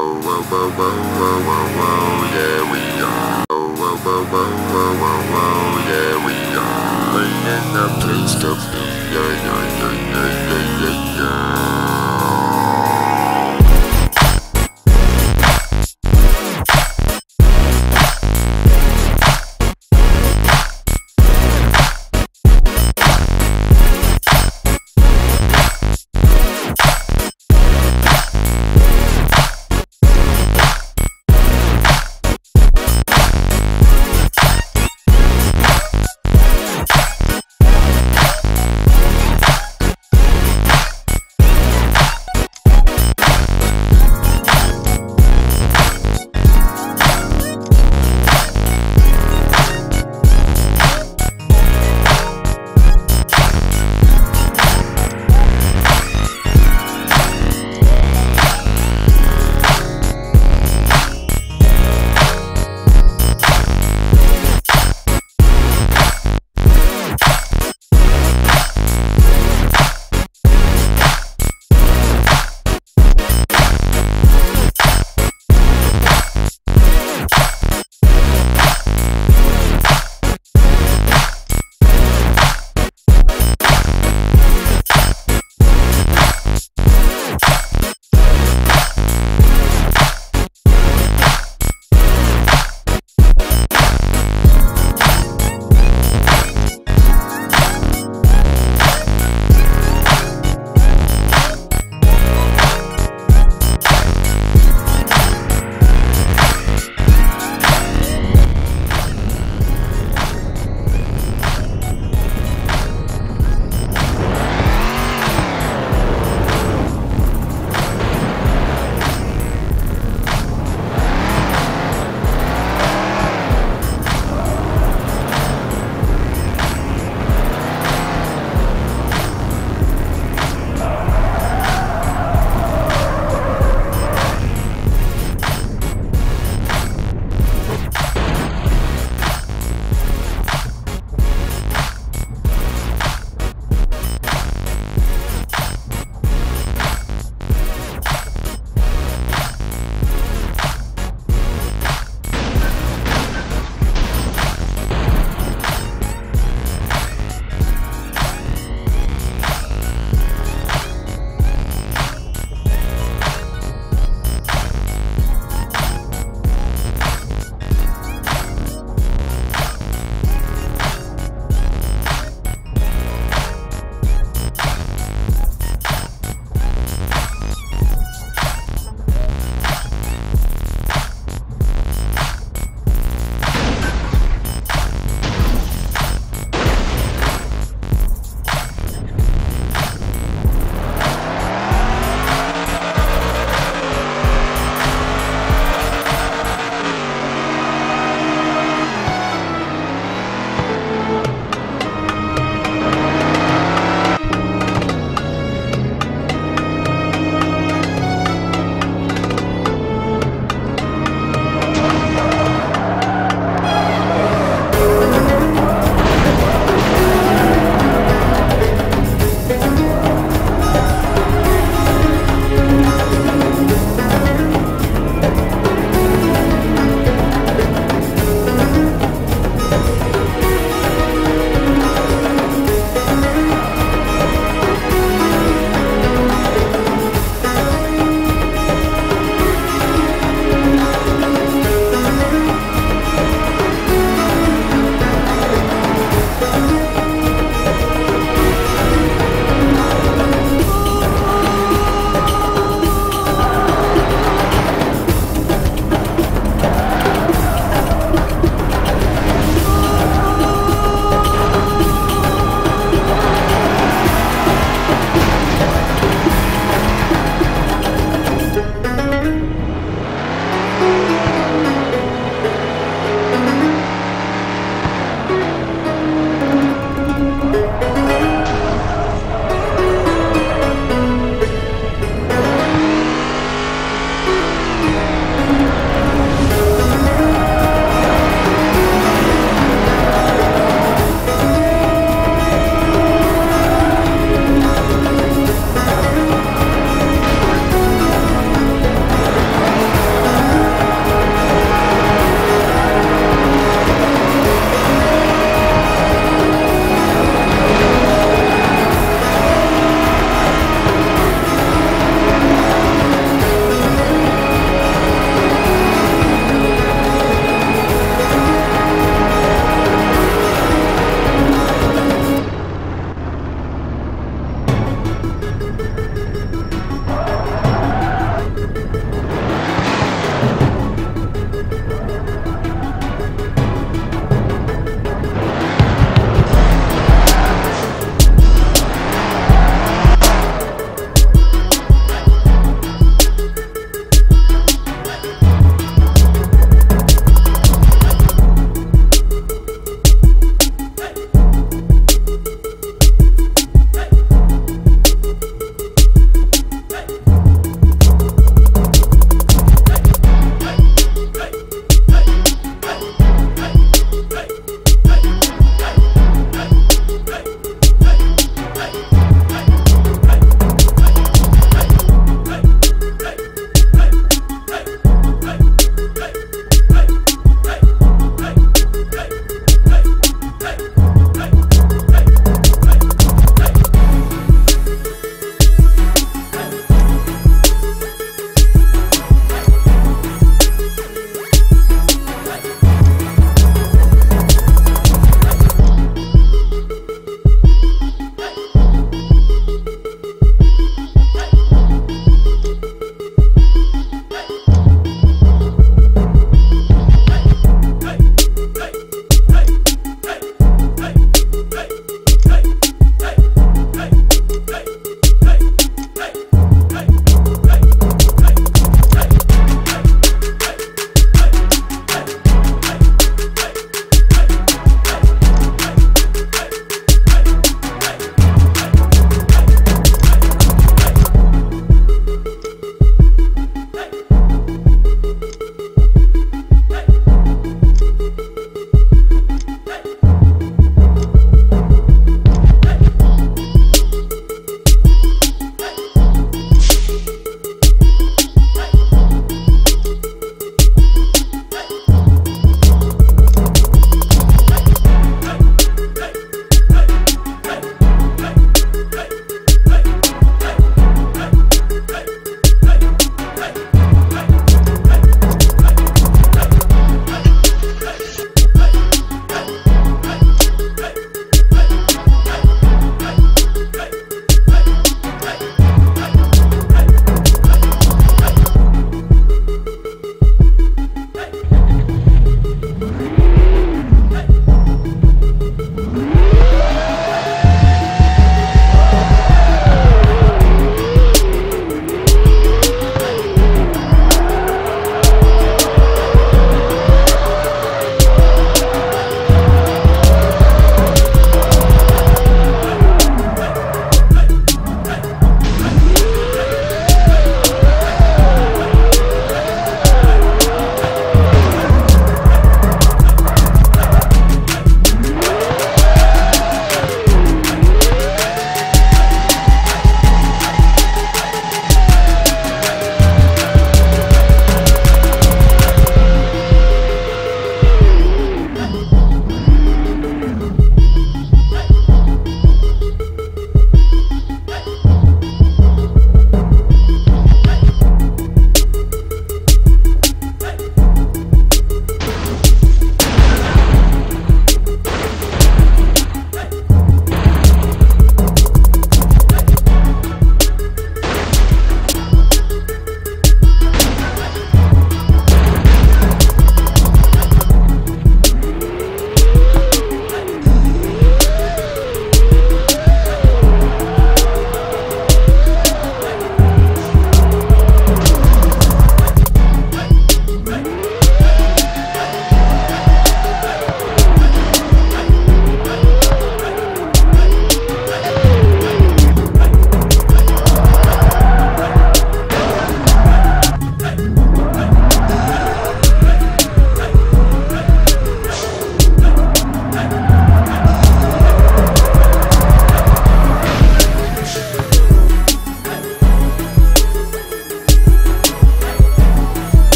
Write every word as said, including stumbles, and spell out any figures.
Oh, whoa, whoa, whoa, whoa, whoa, whoa, yeah, we are. Oh, whoa, whoa, whoa, whoa, whoa, whoa, yeah, we are. Bringing the place to be, yeah, yeah, yeah, yeah, yeah, yeah, yeah.